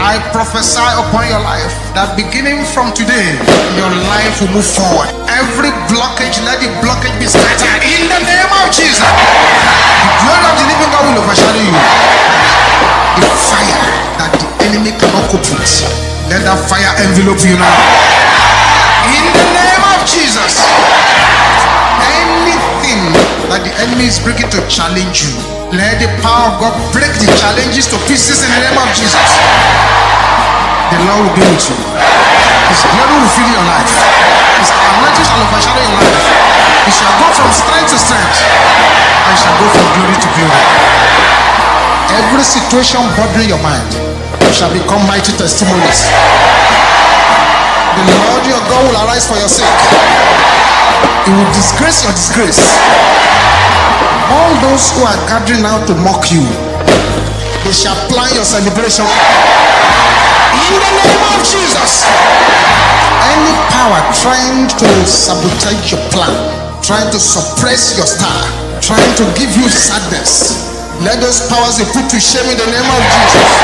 I prophesy upon your life that beginning from today, your life will move forward. Every blockage, let the blockage be scattered in the name of Jesus. The glory of the living God will overshadow you. The fire that the enemy cannot cope with, let that fire envelope you now. In the name of Jesus. Anything that the enemy is bringing to challenge you, let the power of God break the challenges to pieces in the name of Jesus. The Lord will be with you. His glory will fill your life. His anointing shall overshadow your life. You shall go from strength to strength. And shall go from glory to glory. Every situation bothering your mind shall become mighty testimonies. The Lord your God will arise for your sake. He will disgrace your disgrace. All those who are gathering now to mock you, they shall plan your celebration. In the name of Jesus. Any power trying to sabotage your plan, trying to suppress your star, trying to give you sadness, let those powers be put to shame in the name of Jesus.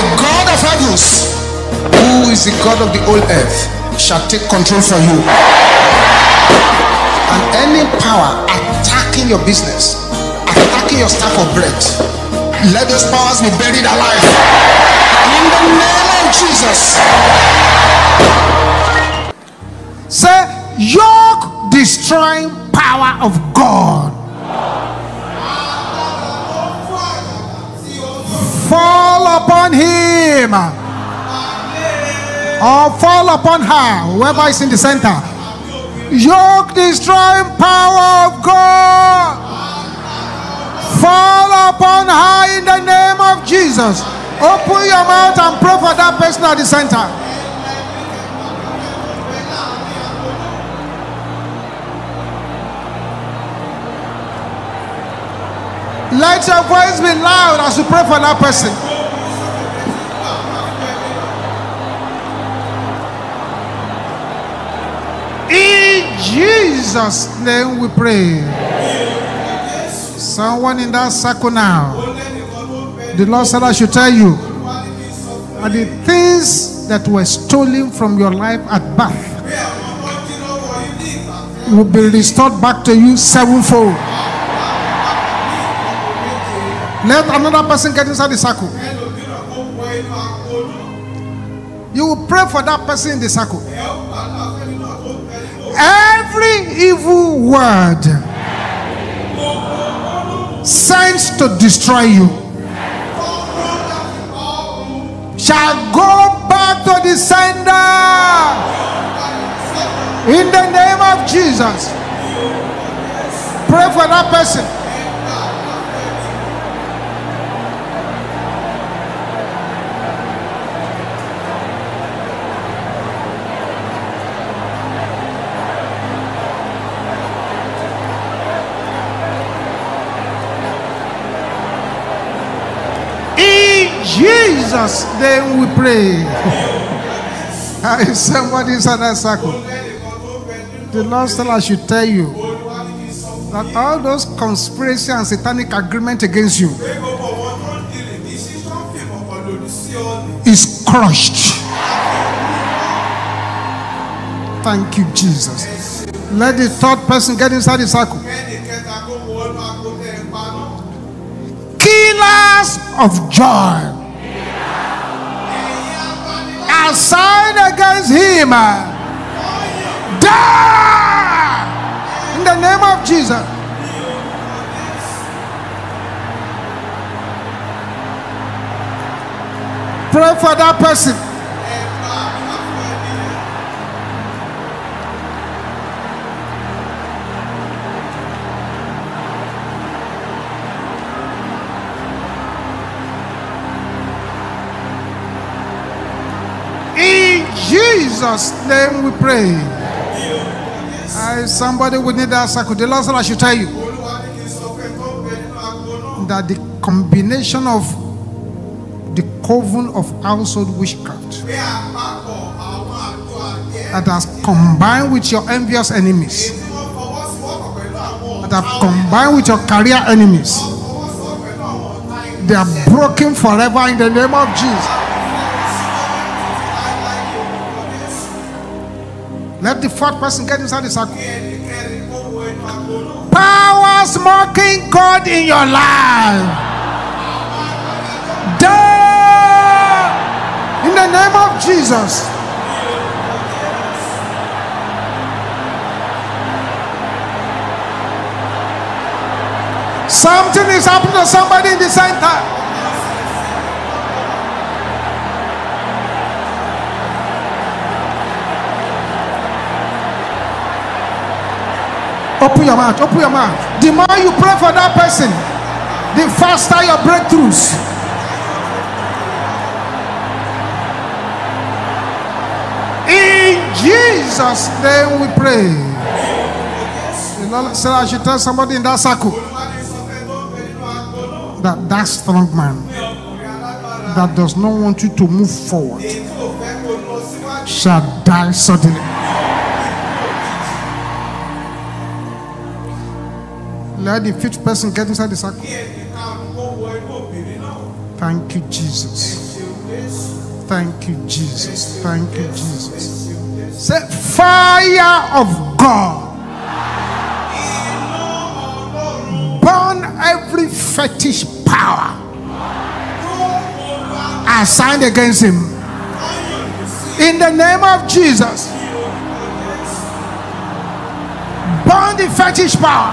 The God of heavens, who is the God of the whole earth, shall take control from you. And any power attacking your business, attacking your staff of bread, let those powers be buried alive. In the name of Jesus. Say, yoke destroying power of God, fall upon him or fall upon her, whoever is in the center. Yoke destroying power of God, fall upon her in the name of Jesus. Open your mouth and pray for that person at the center. Let your voice be loud as you pray for that person. Jesus' name we pray. Someone in that circle now, the Lord said I should tell you that the things that were stolen from your life at birth will be restored back to you sevenfold. Let another person get inside the circle. You will pray for that person in the circle. Every evil word sent to destroy you shall go back to the sender in the name of Jesus. Pray for that person. Jesus, then we pray. If somebody is in that circle, the Lord said I should tell you that all those conspiracy and satanic agreement against you is crushed. Thank you, Jesus. Let the third person get inside the circle. Killers of joy, sign against him, die in the name of Jesus. Pray for that person. Jesus' name we pray. Somebody would need that circle. The Lord said I should tell you that the combination of the coven of household witchcraft that has combined with your envious enemies, that have combined with your career enemies, They are broken forever in the name of Jesus. Let the fourth person get inside the circle. Power smoking God in your life. Die in the name of Jesus. Something is happening to somebody in the center. Open your mouth, open your mouth. The more you pray for that person, the faster your breakthroughs. In Jesus' name we pray. You know, so I should tell somebody in that circle that that strong man that does not want you to move forward shall die suddenly. Let the fifth person get inside the circle. Thank you, Jesus. Thank you, Jesus. Thank you, Jesus. Say, fire of God, burn every fetish power assigned against him in the name of Jesus. Burn the fetish power.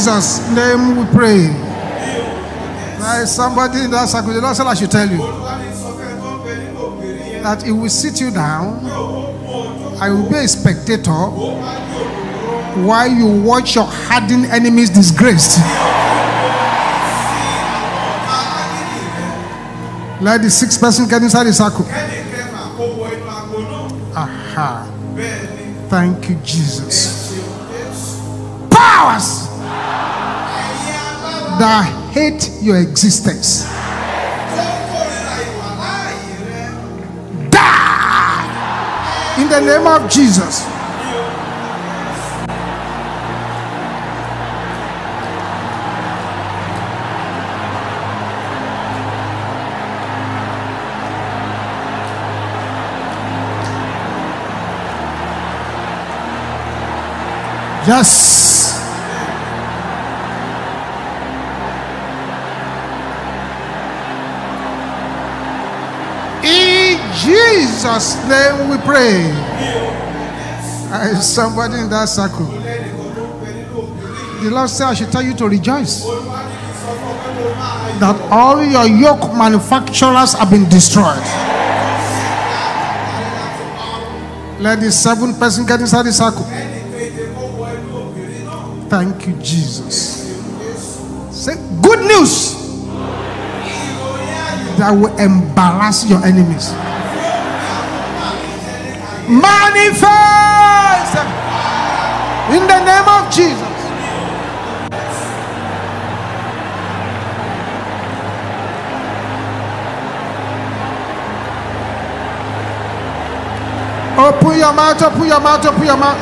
Jesus' name we pray. There is somebody in that circle. The Lord said I should tell you that he will sit you down. I will be a spectator while you watch your hardened enemies disgraced. Let the sixth person get inside the circle. Aha. Thank you, Jesus. Powers that hate your existence, die in the name of Jesus. Yes. Jesus' name we pray. There is somebody in that circle. The Lord said I should tell you to rejoice that all your yoke manufacturers have been destroyed. Let the seventh person get inside the circle. Thank you, Jesus. Say good news that will embarrass your enemies. Manifest in the name of Jesus. Open your mouth, open your mouth, open your mouth.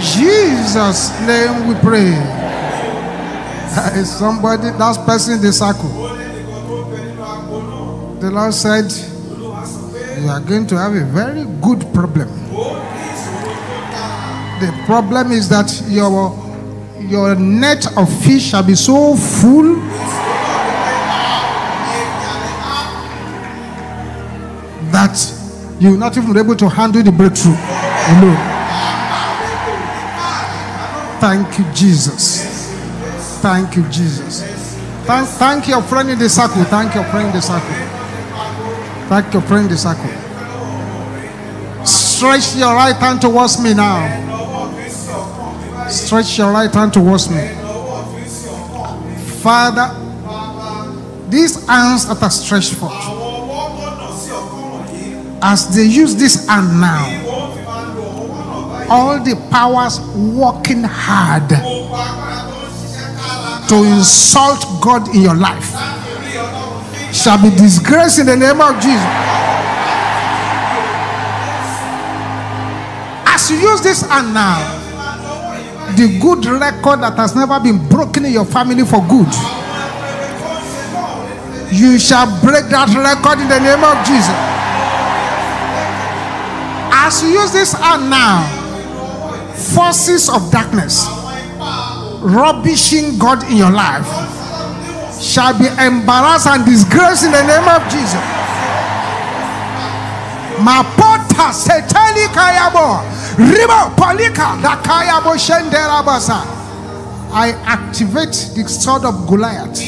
Jesus' name we pray. There is somebody, that person in the circle. The Lord said, you are going to have a very good problem. The problem is that your net of fish shall be so full that you will not even be able to handle the breakthrough alone. Thank you, Jesus. Thank you, Jesus. Thank your friend in the circle. Thank your friend in the circle. Thank your friend in the circle. Stretch your right hand towards me now. Stretch your right hand towards me. Father, these hands that are stretched forth, as they use this hand now, all the powers working hard to insult God in your life shall be disgraced in the name of Jesus. As you use this hand now, the good record that has never been broken in your family for good, you shall break that record in the name of Jesus. As you use this hand now, forces of darkness rubbishing God in your life shall be embarrassed and disgraced in the name of Jesus. My porta seteli kayabo. I activate the sword of Goliath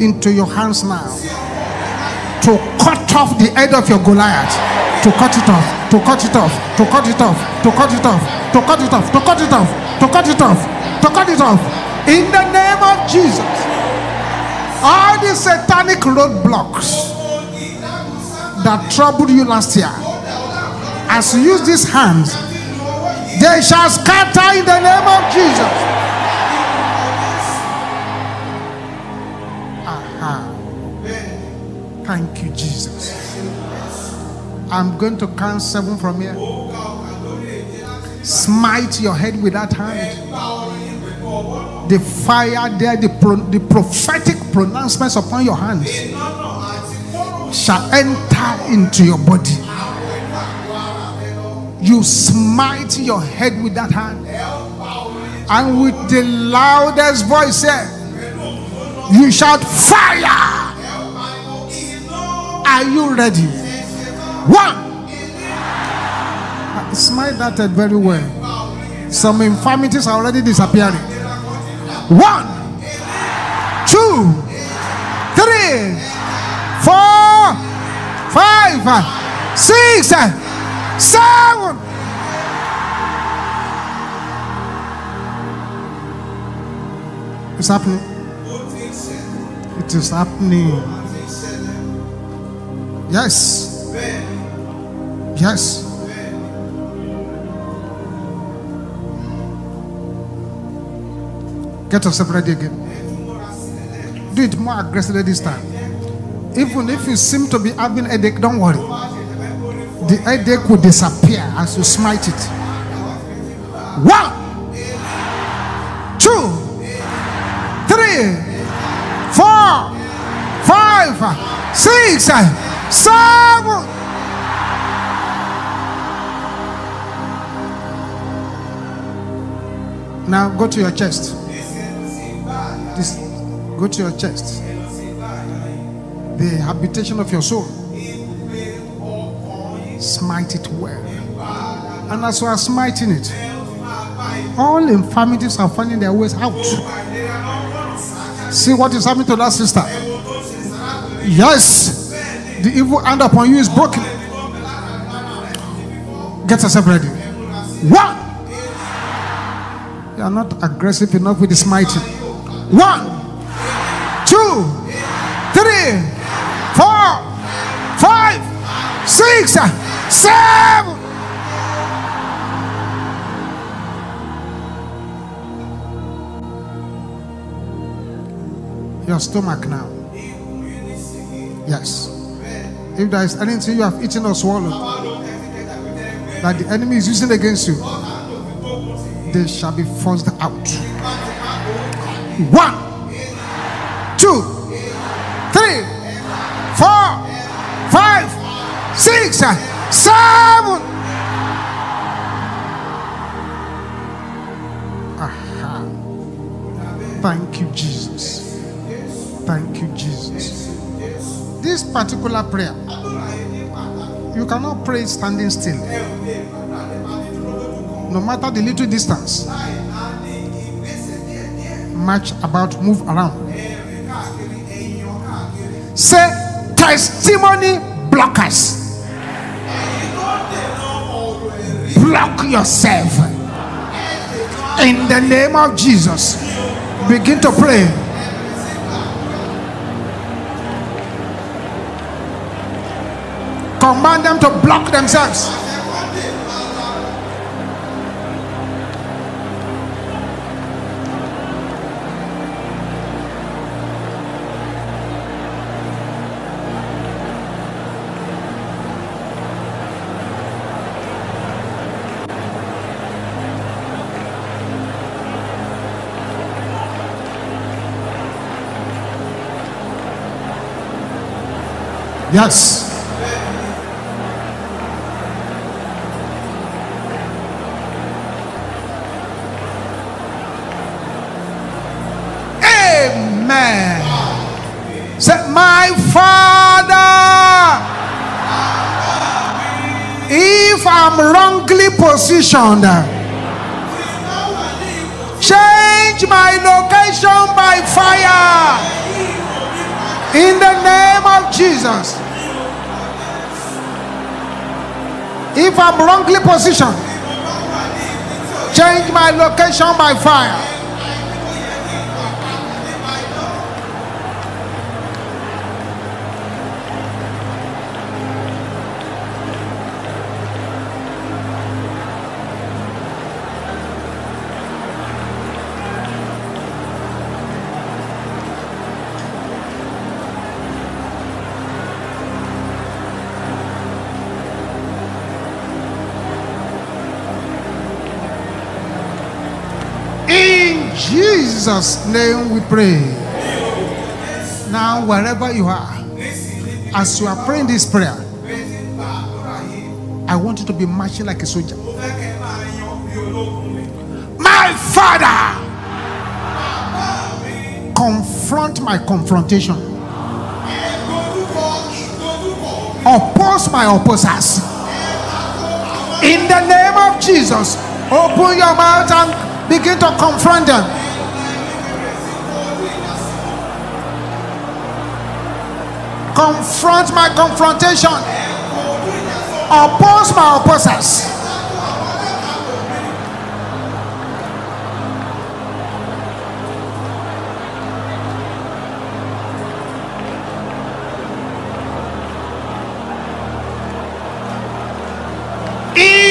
into your hands now to cut off the head of your Goliath, to cut it off, to cut it off, to cut it off, to cut it off, to cut it off, to cut it off, to cut it off, to cut it off, in the name of Jesus. All the satanic roadblocks that troubled you last year, as you use these hands, they shall scatter in the name of Jesus. Aha. Thank you, Jesus. I'm going to count 7 from here. Smite your head with that hand. The fire there, the prophetic pronouncements upon your hands shall enter into your body. You smite your head with that hand, and with the loudest voice said, you shout fire. Are you ready? 1. Smite that head very well. Some infirmities are already disappearing. 1, 2, 3, 4, 5, 6, 7. It's happening. It is happening. Yes. Yes. Get yourself ready again. Do it more aggressively this time. Even if you seem to be having a headache, don't worry. The headache will disappear as you smite it. 1, 2, 3, 4, 5, 6, 7. Now go to your chest. Go to your chest. The habitation of your soul. Smite it well, and as you are smiting it, all infirmities are finding their ways out. See what is happening to that sister. Yes, the evil hand upon you is broken. Get yourself ready. 1. You are not aggressive enough with the smiting. 1, 2, 3, 4, 5, 6, 7. Your stomach now. Yes. If there is anything you have eaten or swallowed that the enemy is using against you, they shall be forced out. 1, 2, 3, 4, 5, 6, 7. Aha. Thank you, Jesus. Thank you, Jesus. This particular prayer, you cannot pray standing still. No matter the little distance, march about, move around. Say, testimony blockers. Block yourself in the name of Jesus. Begin to pray. command them to block themselves. Yes. Amen. Say, my Father, if I'm wrongly positioned, change my location by fire in the name of Jesus. If I'm wrongly positioned, change my location by fire. Jesus' name we pray. Now, wherever you are, as you are praying this prayer, I want you to be marching like a soldier. My Father, confront my confrontation, oppose my opposers. In the name of Jesus, open your mouth and begin to confront them. Confront my confrontation, oppose my opposers.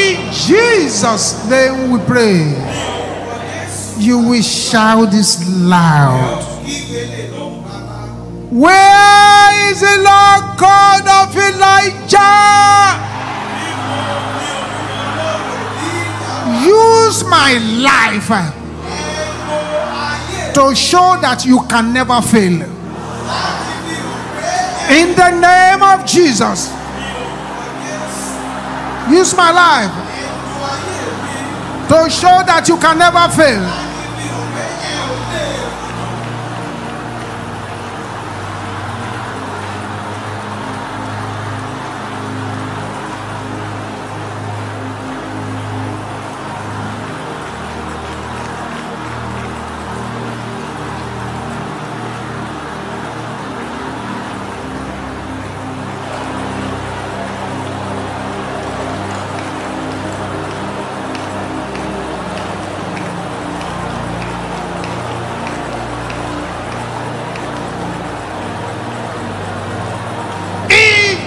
In Jesus' name we pray. You will shout this loud. Where is the Lord God of Elijah? Use my life to show that you can never fail. In the name of Jesus, use my life to show that you can never fail.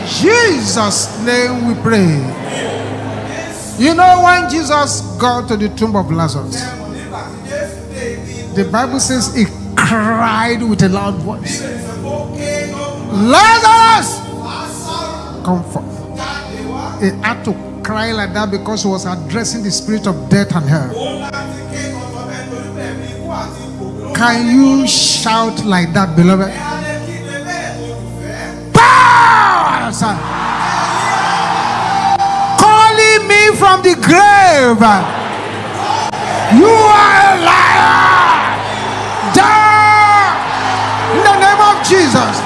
Jesus' name we pray. You know, when Jesus got to the tomb of Lazarus, the Bible says he cried with a loud voice, Lazarus, come forth. He had to cry like that because he was addressing the spirit of death and hell. Can you shout like that, beloved? Power! From the grave, you are a liar. Die in the name of Jesus.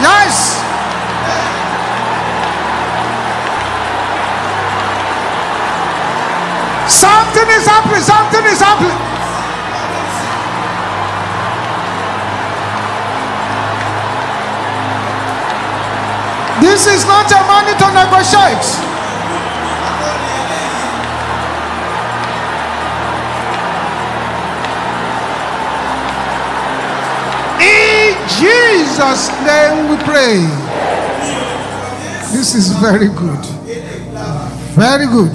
Yes. Something is happening. Something is happening. This is not a money to negotiate. In Jesus' name we pray. This is very good. Very good.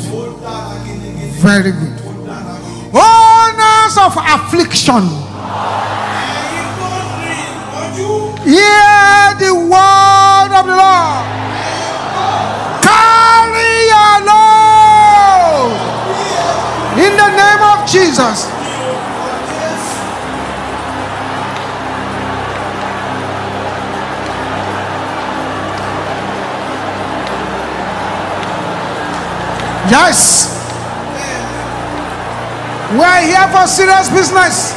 Very good. Owners of affliction, hear the word of the Lord. Carry your load in the name of Jesus. Yes, we are here for serious business.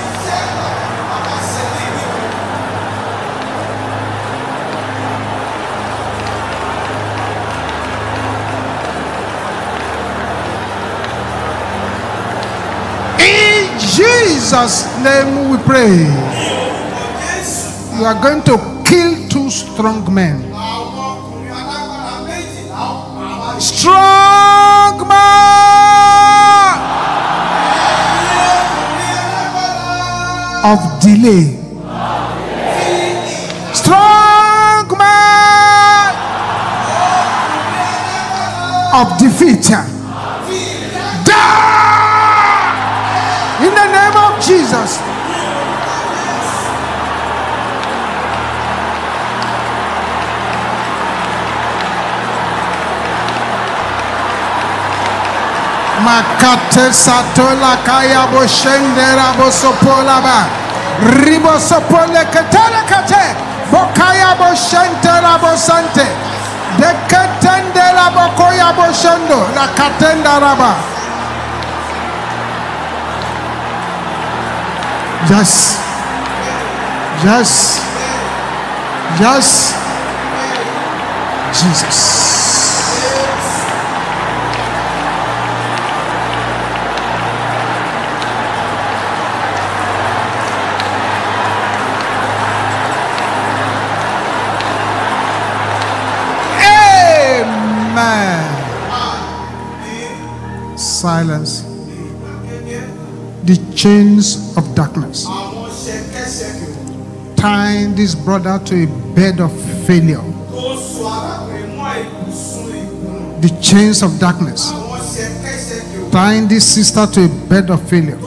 In Jesus' name we pray. You are going to kill two strong men. Strong man of delay, strong man of defeat, die in the name of Jesus. Makate satola kaya boshendera bosopolaba ribosopole katera kate bokaya boshentera bosante dekatendera bokoya boshendo la katenda raba. Yes, yes, yes, Jesus. Silence the chains of darkness. Tying this brother to a bed of failure. The chains of darkness. Tying this sister to a bed of failure.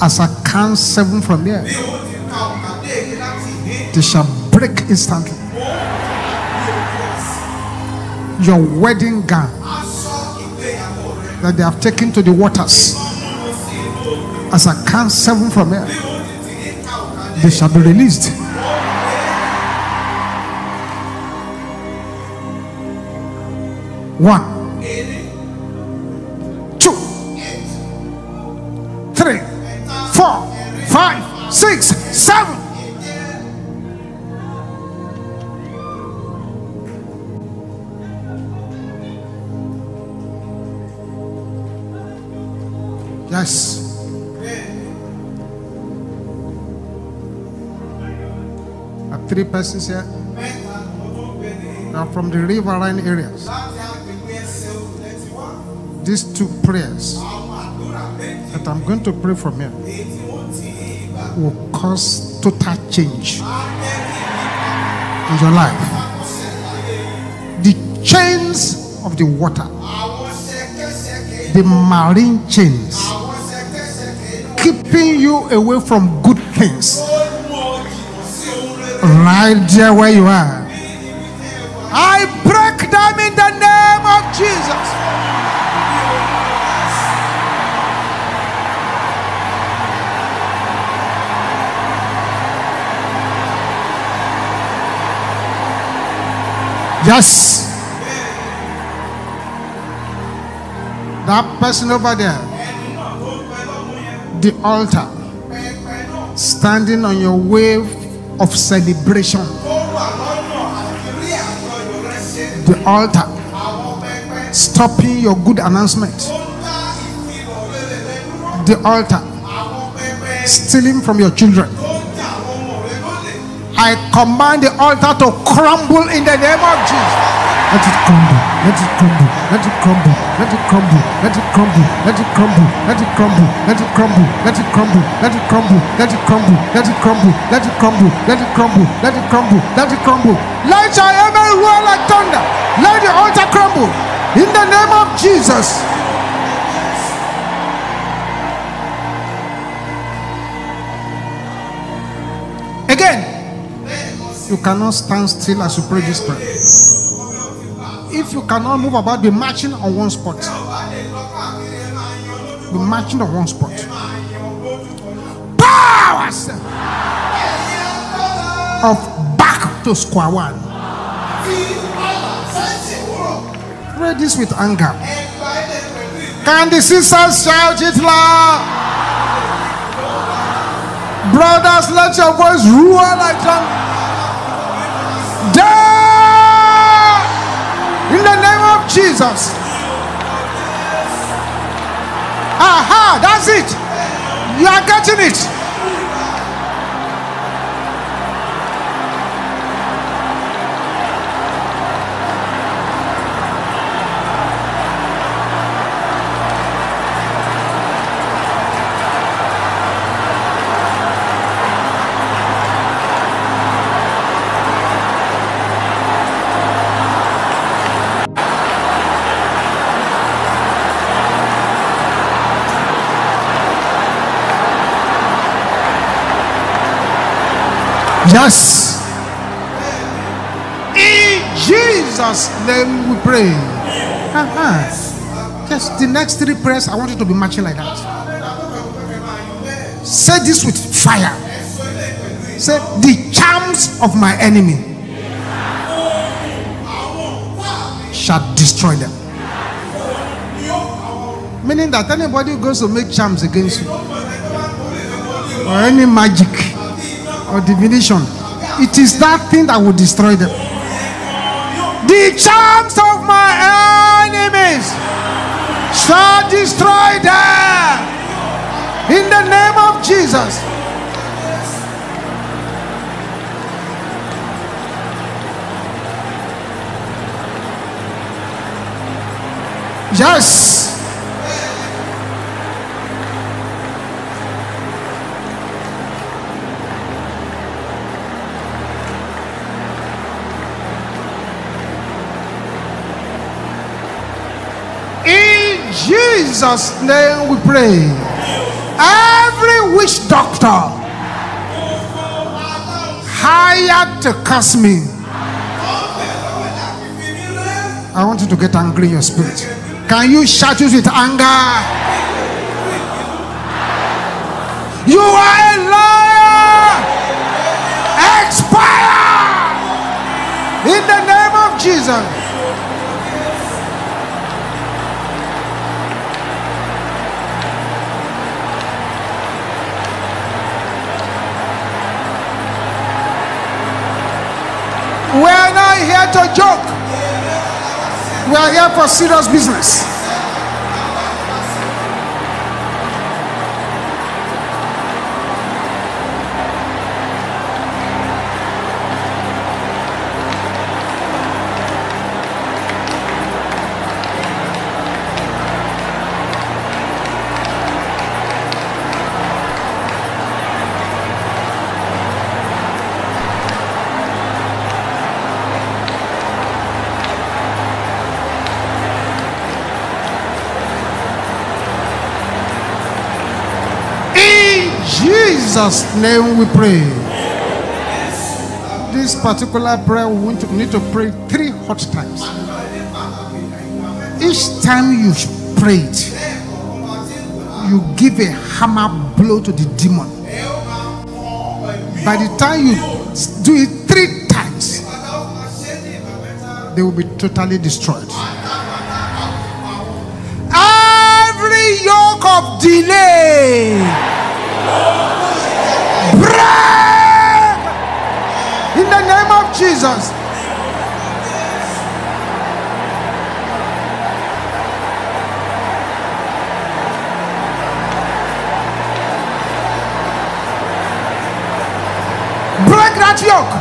As I count seven from here, they shall break instantly. Your wedding gown that they have taken to the waters, as I count seven from here, they shall be released. One, 2, 3, 4, 5, 6, 7. Yes. I have three persons here. They are from the riverine areas. These two prayers that I'm going to pray from here will cause total change in your life. The chains of the water, the marine chains, keeping you away from good things, right there where you are, I break them in the name of Jesus. Yes, that person over there, the altar, standing on your wave of celebration, the altar stopping your good announcement, the altar stealing from your children, I command the altar to crumble in the name of Jesus. let it crumble, let it crumble, let it crumble, let it crumble, let it crumble, let it crumble, let it crumble, let it crumble, let it crumble, let it crumble, let it crumble, let it crumble, let it crumble, let it crumble, let it crumble, let it crumble. Light shall ever roar like thunder. Let the altar crumble in the name of Jesus. Again, you cannot stand still as you pray this prayer. If you cannot move about, be marching on one spot. Be marching on one spot. Powers of back to square one. Pray this with anger. Can the sisters shout it loud? Brothers, let your voice roar like thunder. In the name of Jesus. Aha, that's it. You are getting it. Yes, in Jesus' name we pray. Just the next three prayers, I want you to be marching like that. Say this with fire. Say, the charms of my enemy shall destroy them. Meaning that anybody who goes to make charms against you, or any magic or divination, it is that thing that will destroy them. The charms of my enemies shall destroy them in the name of Jesus. Yes. Jesus' name we pray. Every witch doctor hired to curse me, I want you to get angry in your spirit. Can you shout it with anger? You are a liar. Expire in the name of Jesus. We are not here to joke. We are here for serious business. Jesus' name we pray. This particular prayer we need to pray 3 hot times. Each time you pray it, you give a hammer blow to the demon. By the time you do it 3 times, they will be totally destroyed. Every yoke of delay, in the name of Jesus. Break that yoke.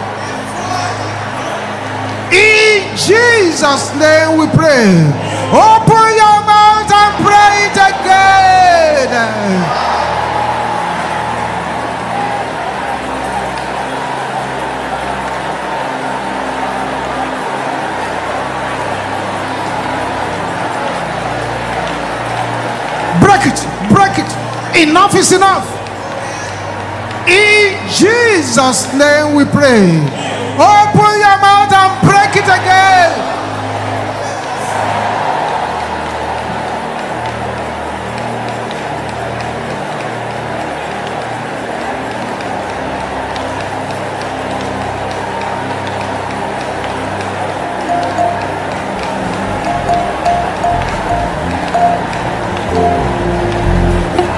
In Jesus' name we pray. Open your mouth and pray it again. Break it, enough is enough. In Jesus' name we pray. Open your mouth and break it again.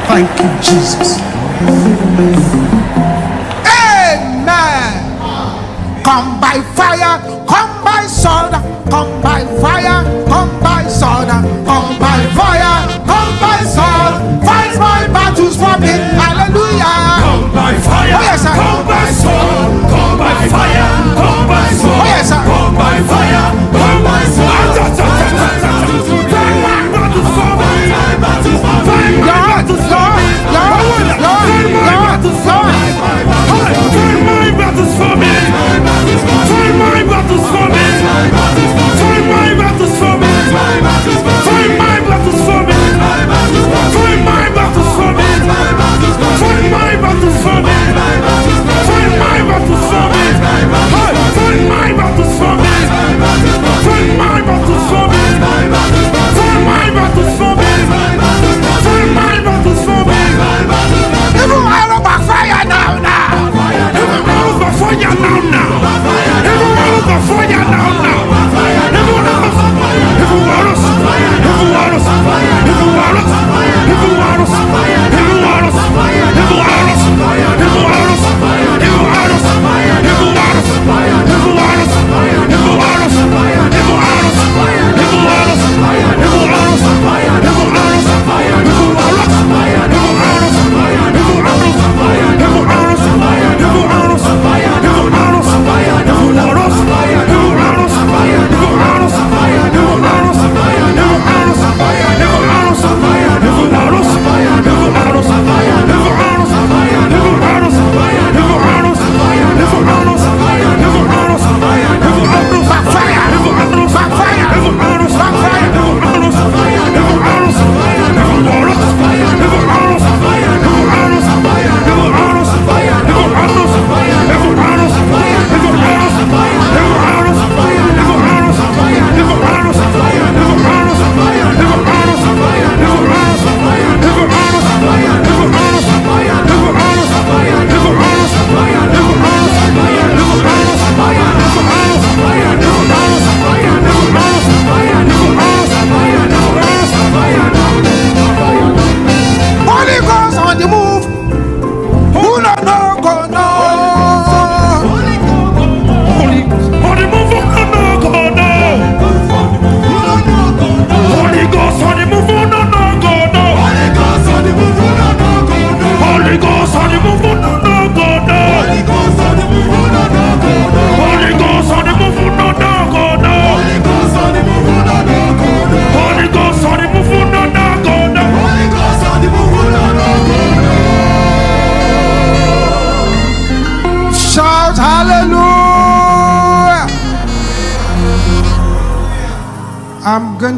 Thank you, Jesus. Amen. Come by fire, come by sword, come by fire, come by sword, come by fire, come by sword. Fight my battles for me. Hallelujah. Come by fire, oh yes, come by sword, come by fire, come by sword. Oh yes, come by fire, come by sword.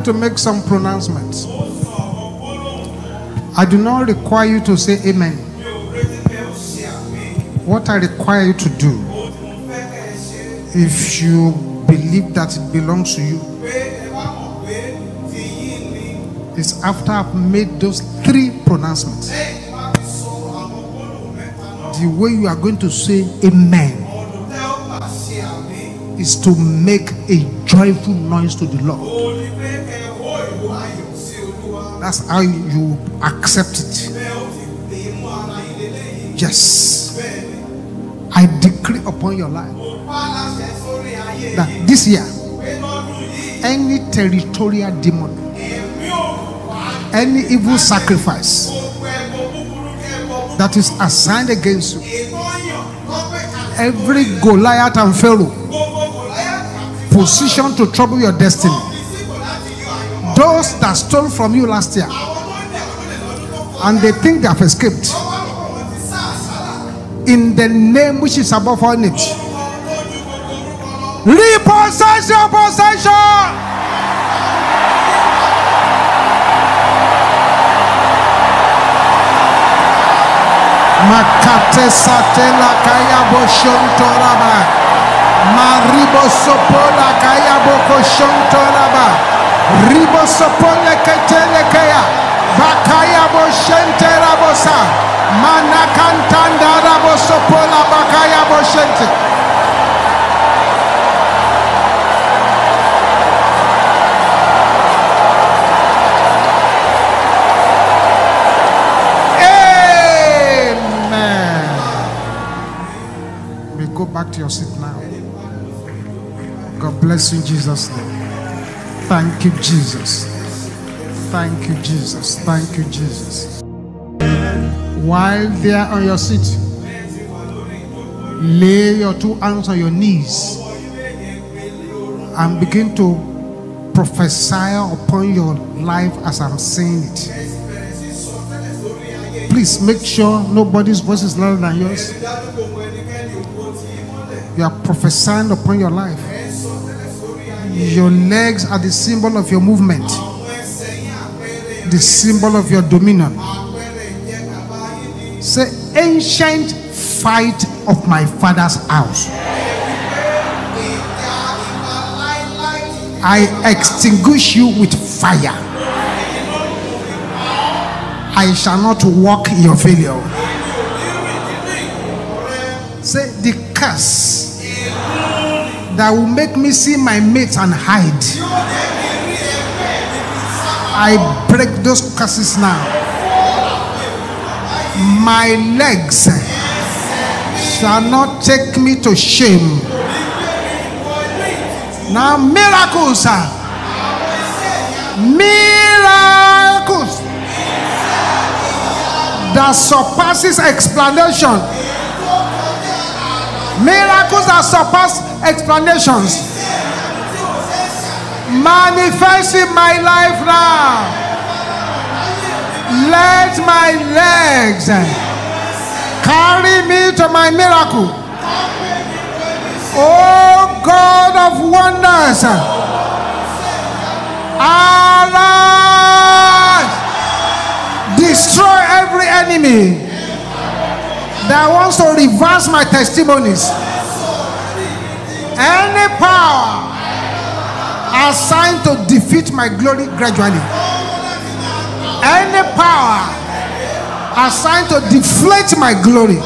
To make some pronouncements. I do not require you to say amen. What I require you to do, if you believe that it belongs to you, is after I've made those three pronouncements, the way you are going to say amen is to make a joyful noise to the Lord. That's how you accept it. Yes. I decree upon your life that this year, any territorial demon, any evil sacrifice that is assigned against you, every Goliath and Pharaoh position to trouble your destiny. Those that stole from you last year and they think they have escaped, in the name which is above all names, repossess your possession. Makate satela kaya boshontoraba, maribo sopola kaya bokoshontoraba, ribo sopola ketele kaya, bakaya boshente rabosa, manakantanda rabosopola bakaya boshente. Back to your seat now. God bless you in Jesus' name. Thank you, Jesus. Thank you, Jesus. Thank you, Jesus. While they are on your seat, lay your two hands on your knees and begin to prophesy upon your life as I'm saying it. Please make sure nobody's voice is louder than yours. You are prophesying upon your life. Your legs are the symbol of your movement, the symbol of your dominion. Say, ancient fight of my father's house, I extinguish you with fire. I shall not walk in your failure. Say, the curse that will make me see my mates and hide, I break those curses now. My legs shall not take me to shame. Now miracles, miracles that surpasses explanation, miracles that surpass explanations, manifest in my life now. Let my legs carry me to my miracle. Oh God of wonders, arise, destroy every enemy that wants to reverse my testimonies. Any power assigned to defeat my glory gradually, any power assigned to deflate my glory,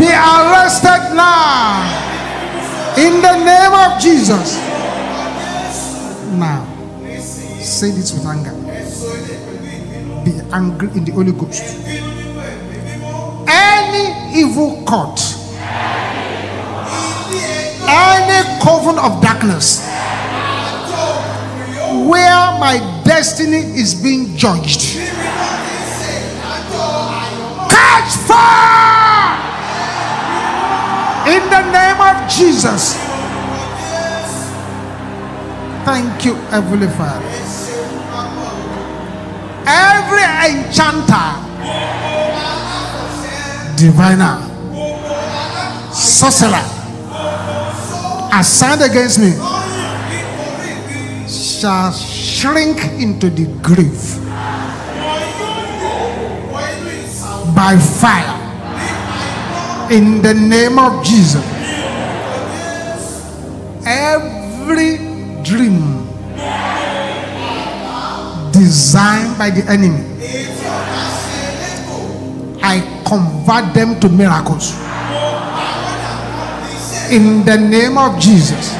be arrested now in the name of Jesus. Now say this with anger. Be angry in the Holy Ghost. Any evil court, any coven of darkness where my destiny is being judged, catch fire in the name of Jesus. Thank you, Heavenly Father. Every enchanter, diviner, sorcerer assigned against me shall shrink into the grave by fire in the name of Jesus. Every dream designed by the enemy, I convert them to miracles in the name of Jesus.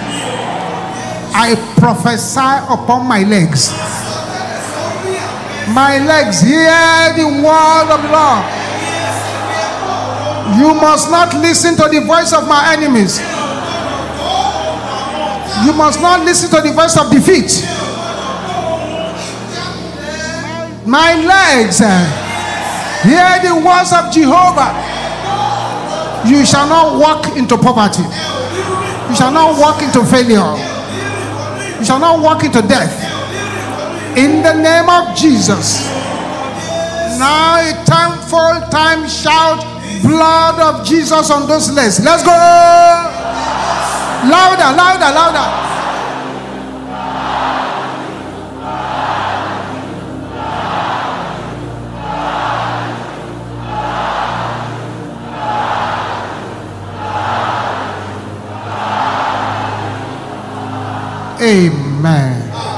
I prophesy upon my legs. My legs, hear the word of the Lord. You must not listen to the voice of my enemies. You must not listen to the voice of defeat. My legs, hear the words of Jehovah. You shall not walk into poverty. You shall not walk into failure. You shall not walk into death. In the name of Jesus. Now a tenfold time shout, blood of Jesus on those legs. Let's go. Louder, louder, louder. Amen.